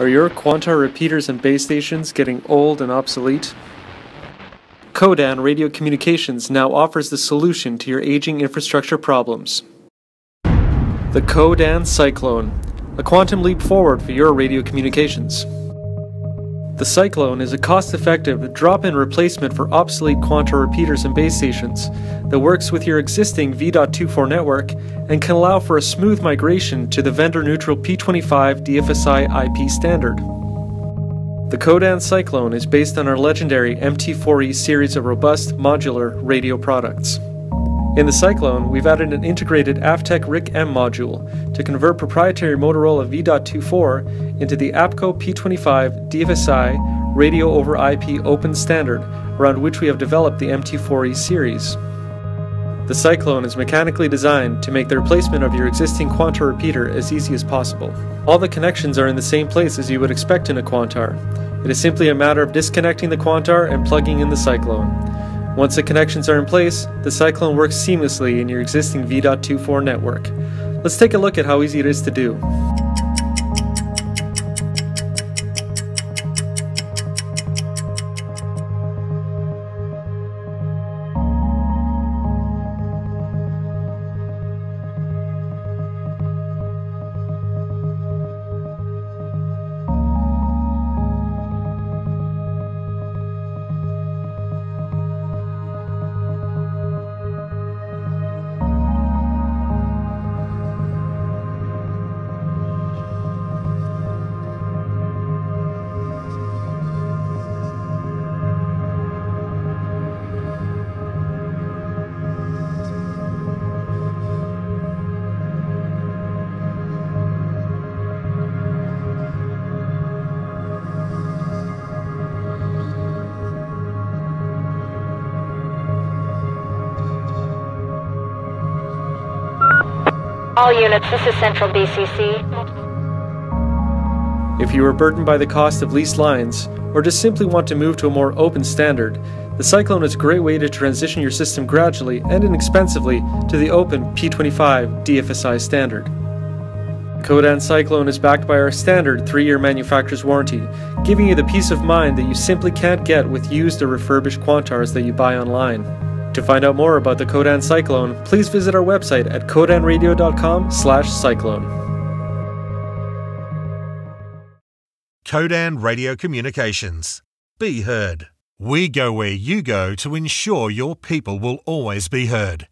Are your Quantar repeaters and base stations getting old and obsolete? Codan Radio Communications now offers the solution to your aging infrastructure problems. The Codan Cyclone, a quantum leap forward for your radio communications. The Cyclone is a cost-effective drop-in replacement for obsolete Quantar repeaters and base stations that works with your existing V.24 network and can allow for a smooth migration to the vendor-neutral P25 DVSI IP standard. The Codan Cyclone is based on our legendary MT4E series of robust, modular radio products. In the Cyclone, we've added an integrated Avtec Ric-M module to convert proprietary Motorola V.24 into the APCO P25 DVSI Radio over IP open standard, around which we have developed the MT4E series. The Cyclone is mechanically designed to make the replacement of your existing Quantar repeater as easy as possible. All the connections are in the same place as you would expect in a Quantar. It is simply a matter of disconnecting the Quantar and plugging in the Cyclone. Once the connections are in place, the Cyclone works seamlessly in your existing V.24 network. Let's take a look at how easy it is to do. All units, this is Central BCC. If you are burdened by the cost of leased lines, or just simply want to move to a more open standard, the Cyclone is a great way to transition your system gradually and inexpensively to the open P25 DFSI standard. Codan Cyclone is backed by our standard 3-year manufacturer's warranty, giving you the peace of mind that you simply can't get with used or refurbished Quantars that you buy online. To find out more about the Codan Cyclone, please visit our website at codanradio.com/cyclone. Codan Radio Communications. Be heard. We go where you go to ensure your people will always be heard.